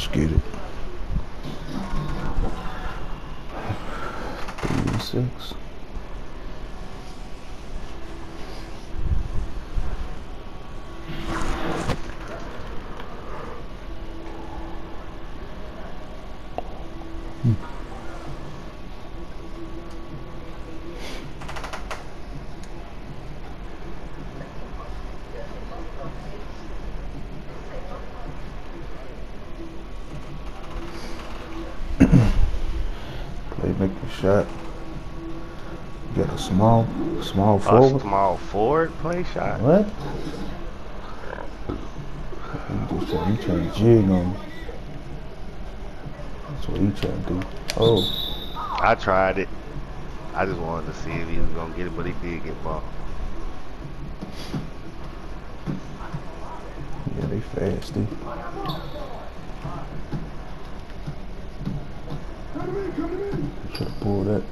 Let's get it. 3 and 6. Shot. Get a small forward. A small forward play shot. What? You trying to jig on me. That's what you trying to do. Oh. I tried it. I just wanted to see if he was gonna get it, but he did get ball. Yeah, they fast, dude. Should have pulled that.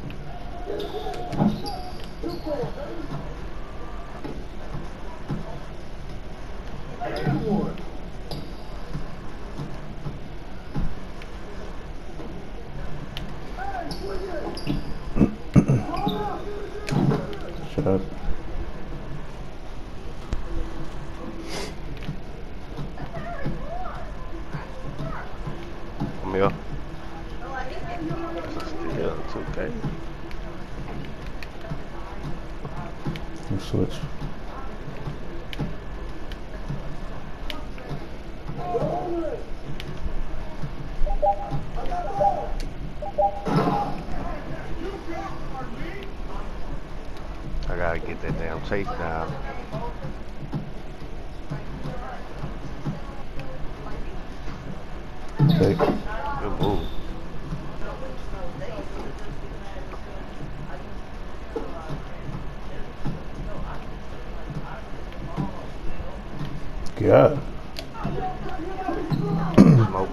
Shut up. Come here. It's okay. We'll switch. I gotta get that damn tape now. Okay. Good move. Yeah. Smoke.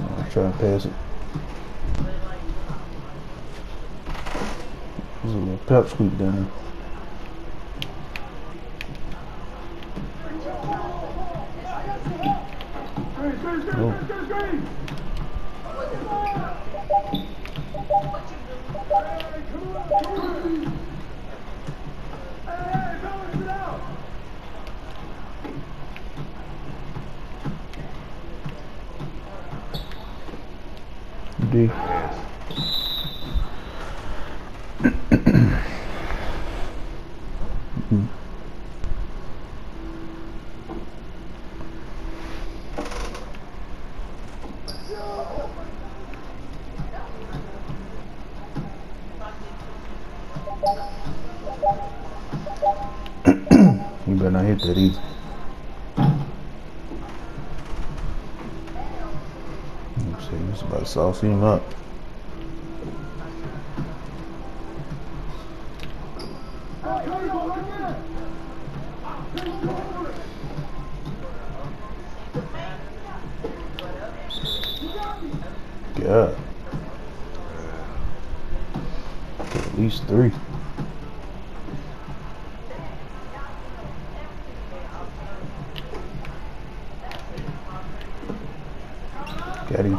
I'll try and pass it. There's a little pep squeak down there. D. You better not hit that either. It's about to sauce him up. God. At least 3. Got him.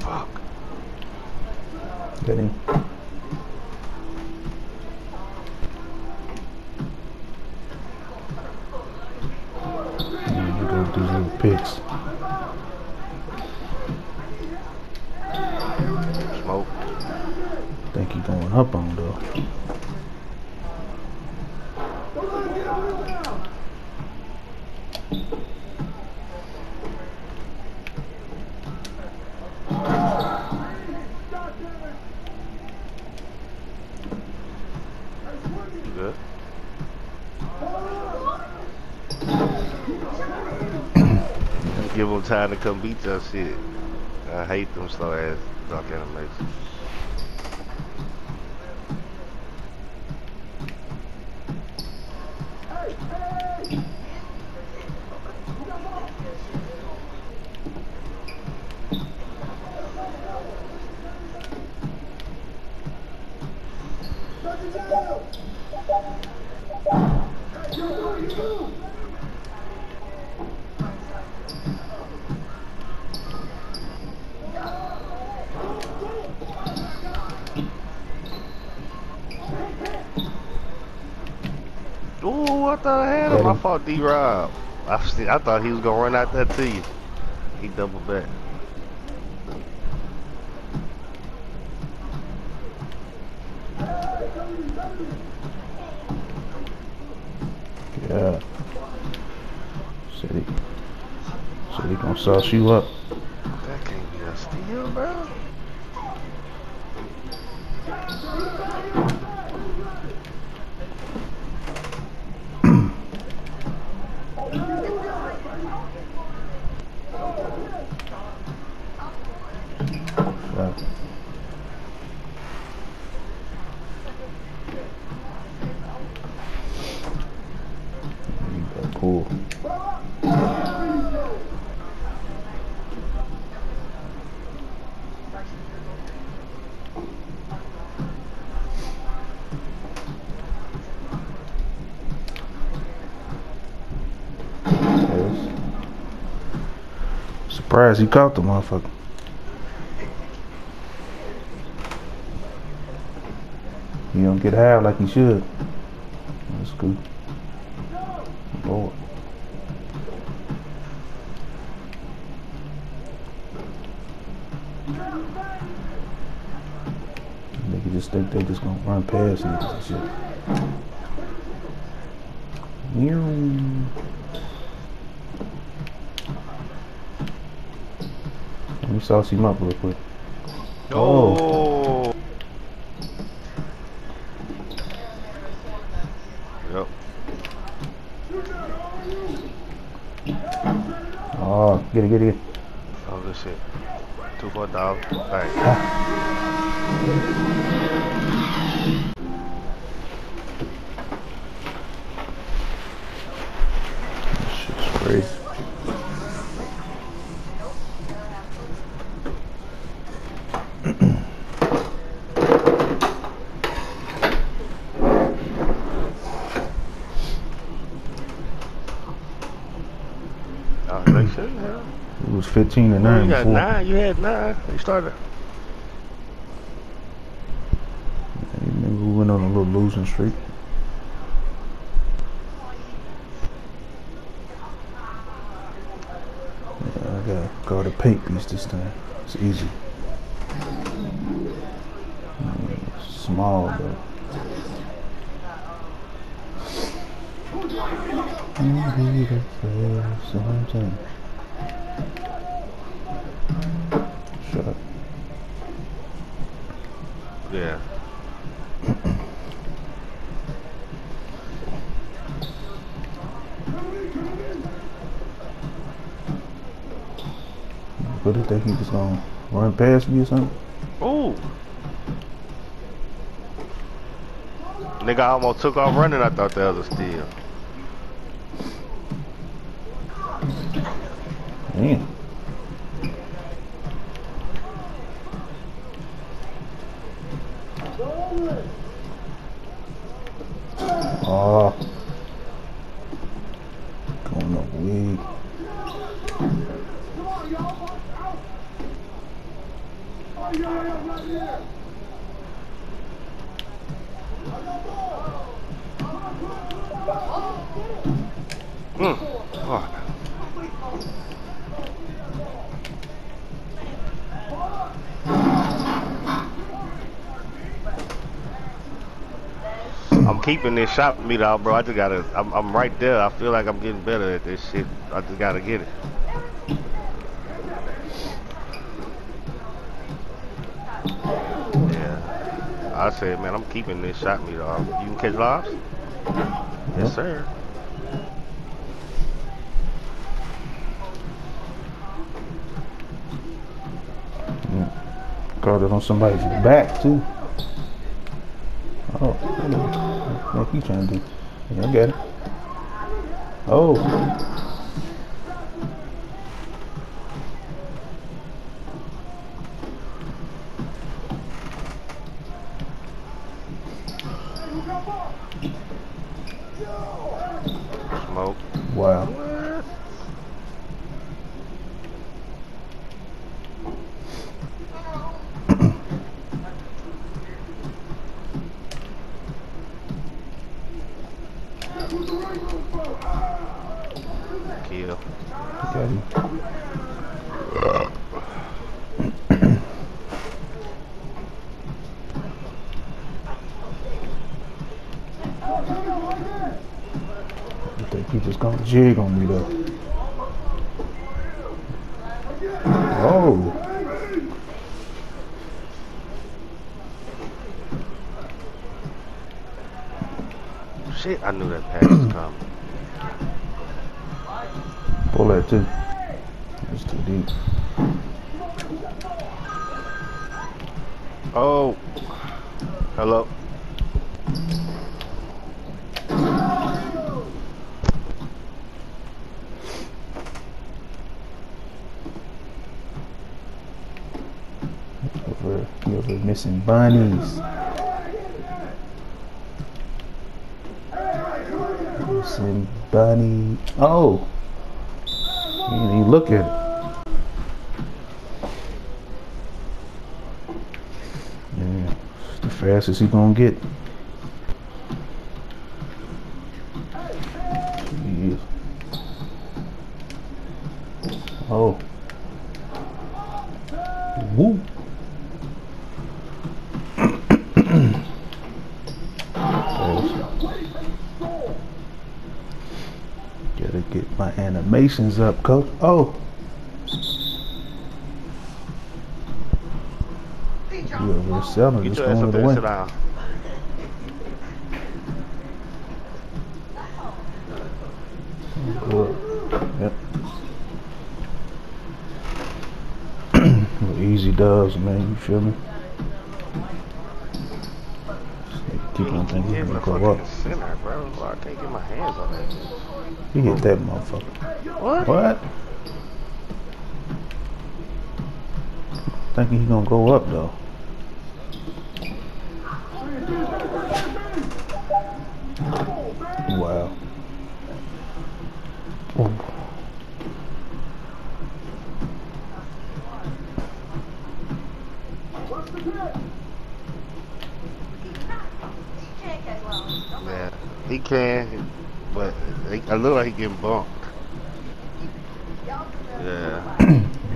Fuck. Got him. These little picks. Smoke. Think he's going up on though. Good. give them time to come beat your shit. I hate them slow ass dunk animations. Ooh, I thought I had him. I fought D-Rob. I thought he was gonna run out that to you. He double back. Yeah. Said he gonna sauce you up. That can't be a steal, bro. Surprised he caught the motherfucker. He don't get high like he should. That's good. Lord. Nigga just think they just gonna run past him and shit. Let me sauce him up real quick. Oh! Yep. Oh, get it. Oh, good shit. 2 point down. Bang. This shit's crazy. It was 15-9. You got before. 9. You had 9. You started. Maybe we went on a little losing streak. Yeah, I gotta go to paint piece this time. It's easy. Small though. Sometimes. Shut up. Yeah. What if they think it's gonna run past me or something? Oh! Nigga, I almost took off running. I thought that was a steal. Damn. Oh, going up weak. Oh. I'm keeping this shot for me though, bro. I just gotta, I'm right there. I feel like I'm getting better at this shit. I just gotta get it. Yeah. I said, man, I'm keeping this shot me though. You can catch lobs? Yes, sir. caught it on somebody's back too. Oh, what he trying to do? Yeah, I got it. Oh. Smoke. Wow. Kill. Okay. I think he just gonna jig on me though. Oh. Shit, I knew that pass was coming. Pull that too. That's too deep. Oh. Hello. Over missing bunnies. And bunny. Oh, you look at it. Yeah, it's the fastest he gonna get. Yeah. Oh. Woo. Gotta get my animations up, coach. Oh, we're selling. Get your ass up there and sit down. Yep. Easy dubs, man. You feel me? Keep on thinking he's gonna go up. Center, bro. I can't get my hands on that. You hit that motherfucker. What? Thinking he's gonna go up though. Wow. Oh. Yeah, he can, but I look like he getting bumped. Yeah.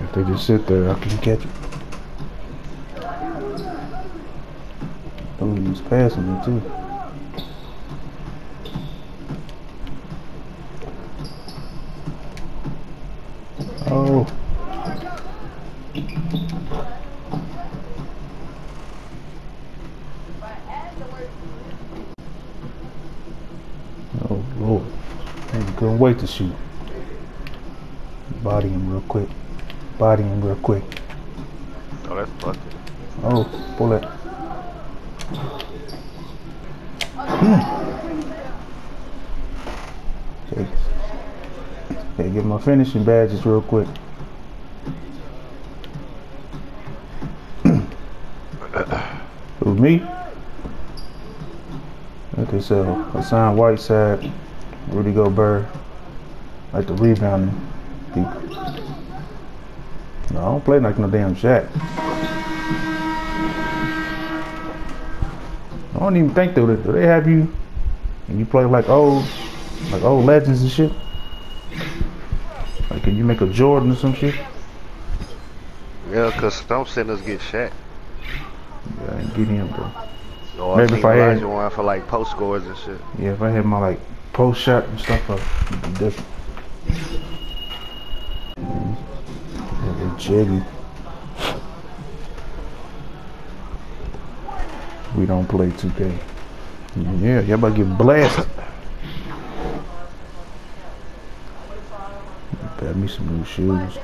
If they just sit there, I can catch it. Oh, he was passing me too. Oh. Oh Lord, I couldn't wait to shoot. Body him real quick. Body him real quick. Oh, that's fucked. Oh, pull it. Okay. Okay, get my finishing badges real quick. Who, me? Okay, so Hassan Whiteside, Rudy Gobert, like the rebounding. No, I don't play like no damn Shaq. I don't even think though that they have you and you play like old legends and shit. Like, can you make a Jordan or some shit? Yeah, cause some centers get Shaq. Yeah, I ain't get him though. Or maybe if I had one for like post scores and shit. Yeah, if I had my like post shot and stuff, it'd be different. Yeah, jiggy. We don't play 2K. Yeah, y'all about to get blasted. Got me some new shoes.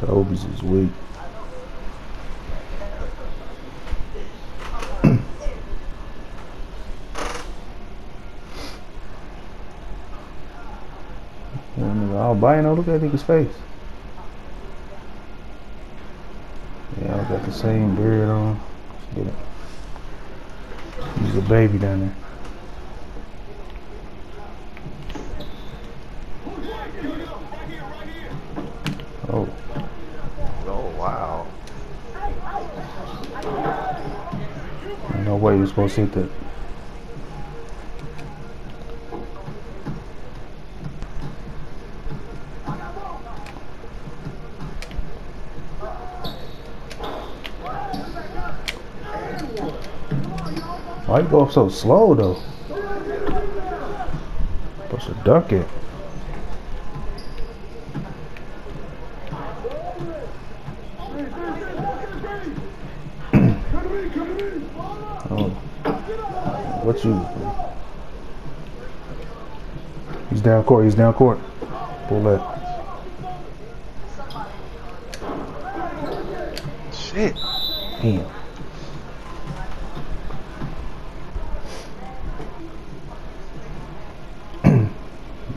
Kobe's is weak. Albino, look at that nigga's face. Yeah, I got the same beard on. Get it. He's a baby down there. Oh. Oh, wow. Ain't no way you're supposed to hit that. Why you go up so slow though? Supposed to dunk it. Oh. What you? He's down court. He's down court. Pull that. Shit. Damn.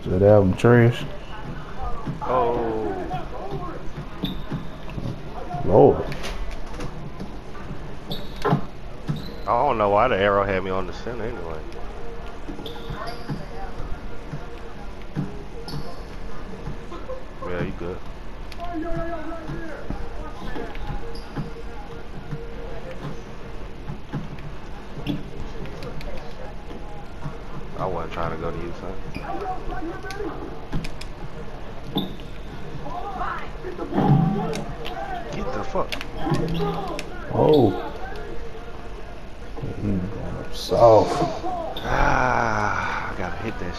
That album trash. Oh Lord, I don't know why the arrow had me on the center anyway. Yeah, you good. I wasn't trying to go to you, son. Get the fuck. Oh. Soft. Ah, I gotta hit that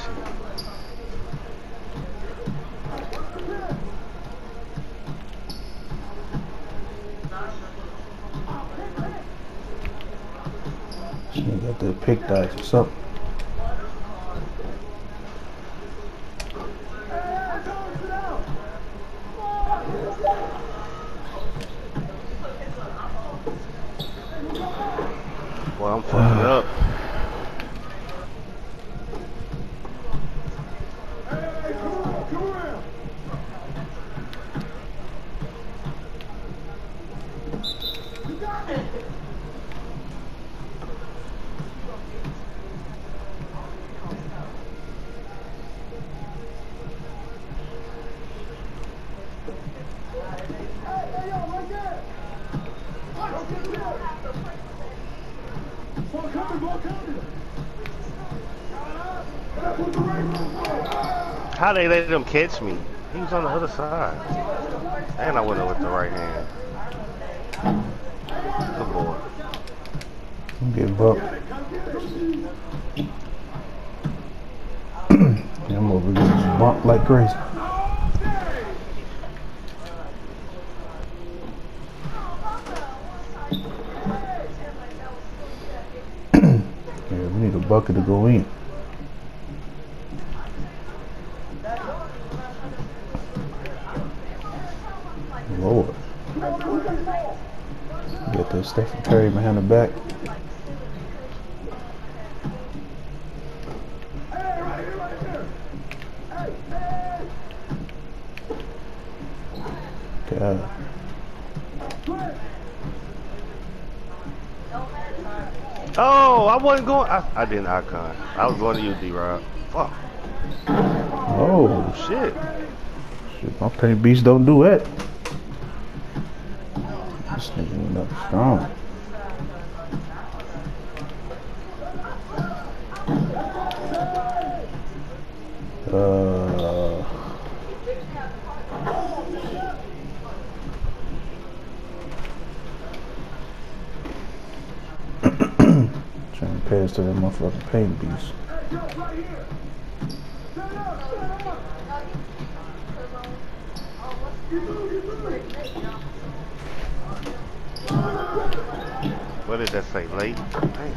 shit. She got that pick dice or something. Well, I'm fucking up. Hey, come on. You got it. Hey, yo, right there. How they let him catch me? He was on the other side. And I went up with the right hand. Good boy. I'm getting bucked. I'm over getting bumped like crazy. We need a bucket to go in. Lord. Get that Stacey Perry behind the back. God. Oh, I wasn't going. I didn't icon. I was going to you, D-Rob. Fuck. Oh, shit. Shit, my paint beats don't do it. This nigga went up strong. Trying to pass to that motherfucking paint beast. What did that say, late? Damn.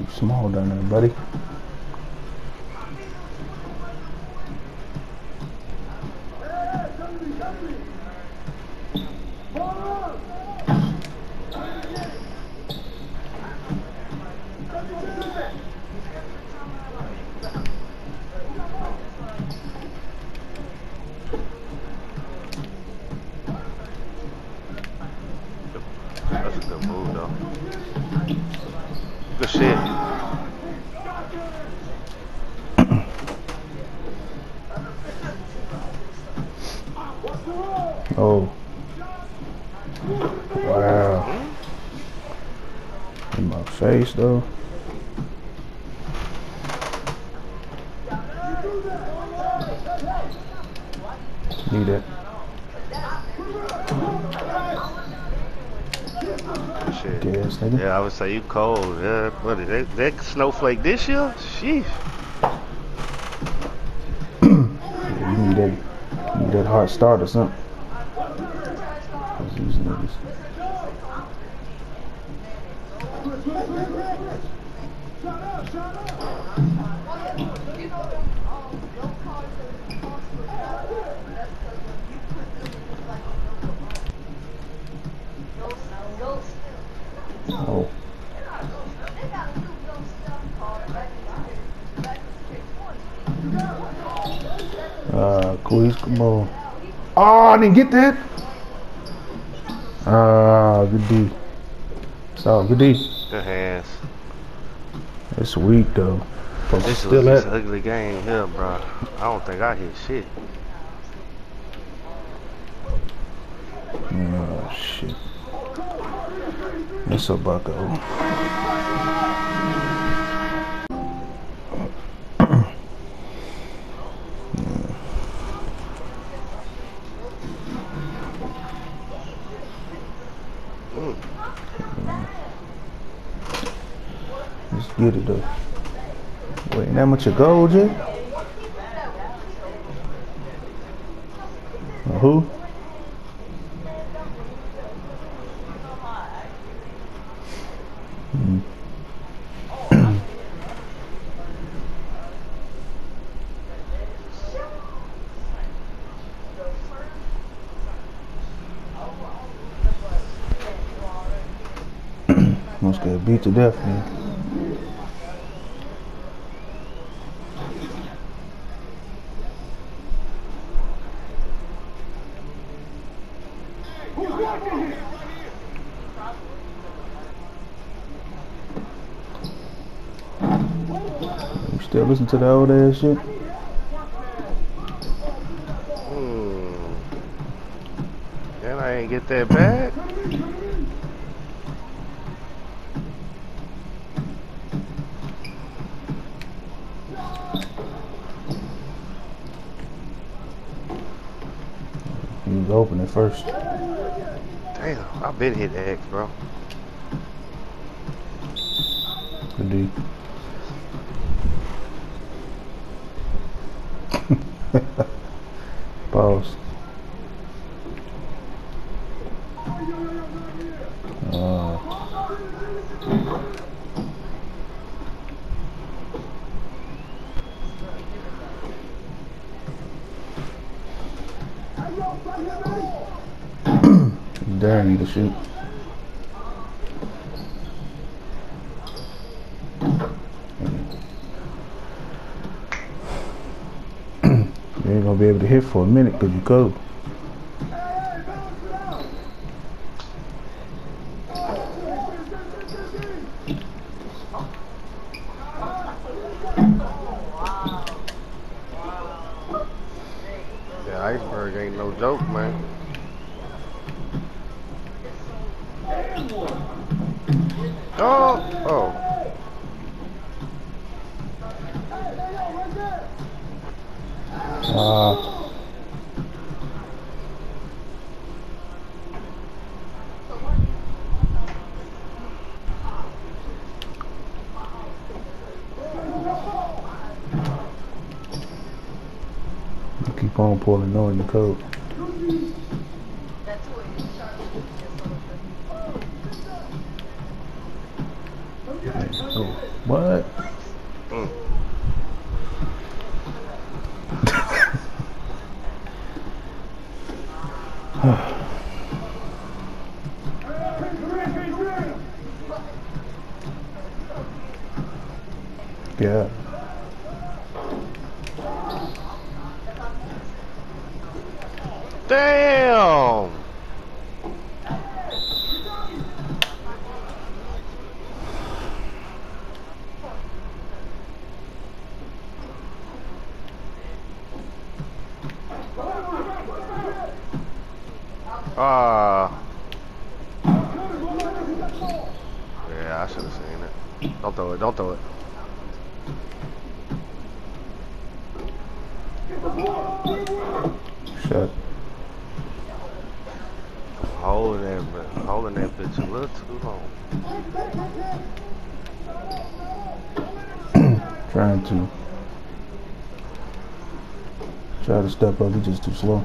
You small down there, buddy. Oh. Wow. In my face, though. Need it. Shit. Yes, nigga. Yeah, I would say you cold. Yeah, buddy. That snowflake this year? Sheesh. Yeah, you need that hard start or something. I was using niggas. Oh. Cool. Oh, I didn't get that. Ah, good D. So good D. Good hands. It's weak though. But this is an ugly game here, bro. I don't think I hit shit. Oh shit. It's a bucko. Let's get it though. Wait, ain't that much of gold yet? Who? Must get beat to death, man. You still listen to that old ass shit? Damn, I ain't get that back. Open it first. Damn, I've been hit the X, bro. Good D. Pause. Dare me to shoot. You ain't gonna be able to hit for a minute because you cold. The iceberg ain't no joke, man. Oh! Oh! Keep on pulling on the code. Oh, what? Yeah. Damn. Yeah, I should have seen it. Don't throw it. Don't throw it. Shit. Holding that bitch a little too long. Try to step up. He's just too slow.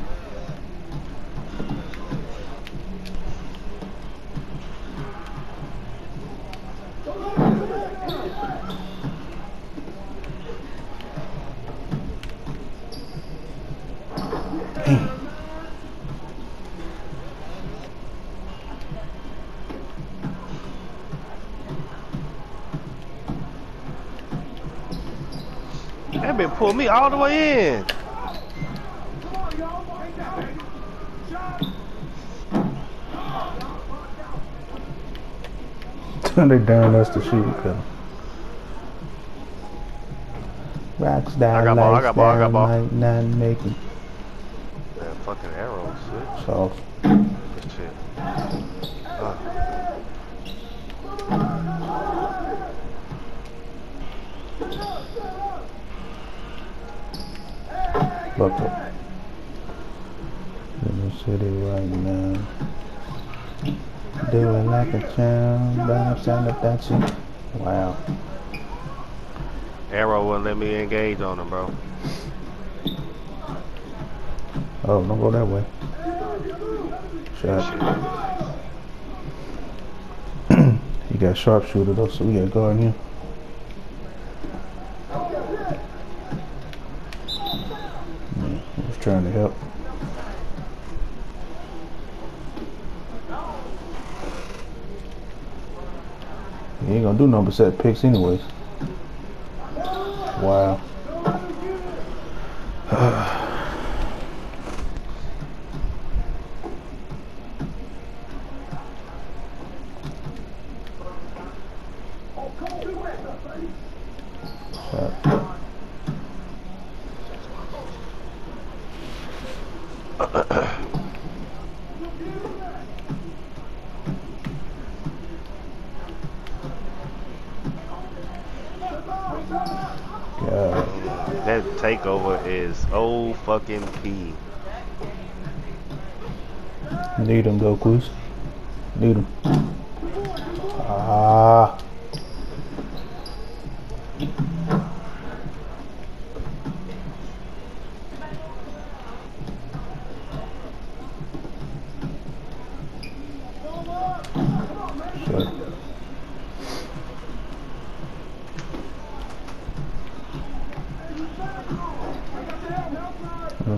That bitch pulled me all the way in. They daring us to shoot. Rocks down, I got ball. Like nothing making. That fucking arrow, shit. So. Good shit. Fuck it. In the city right now. Doing like a charm, but I'm sound up that shit. Wow. Arrow wouldn't let me engage on him, bro. Oh, don't go that way. Shit. He got sharpshooter though, so we got guard in here. Yeah, I was trying to help. He ain't gonna do no set picks anyways. Wow. That takeover is old fucking P. Need him, Goku's. Need him. Ah.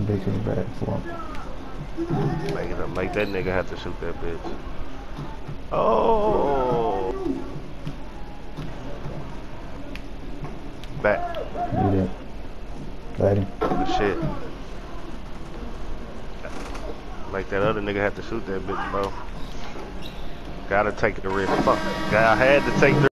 Make it back for him. Make that nigga have to shoot that bitch. Oh! Back. Need it. Got him. Shit. Make that other nigga have to shoot that bitch, bro. Gotta take the risk. Fuck. I had to take the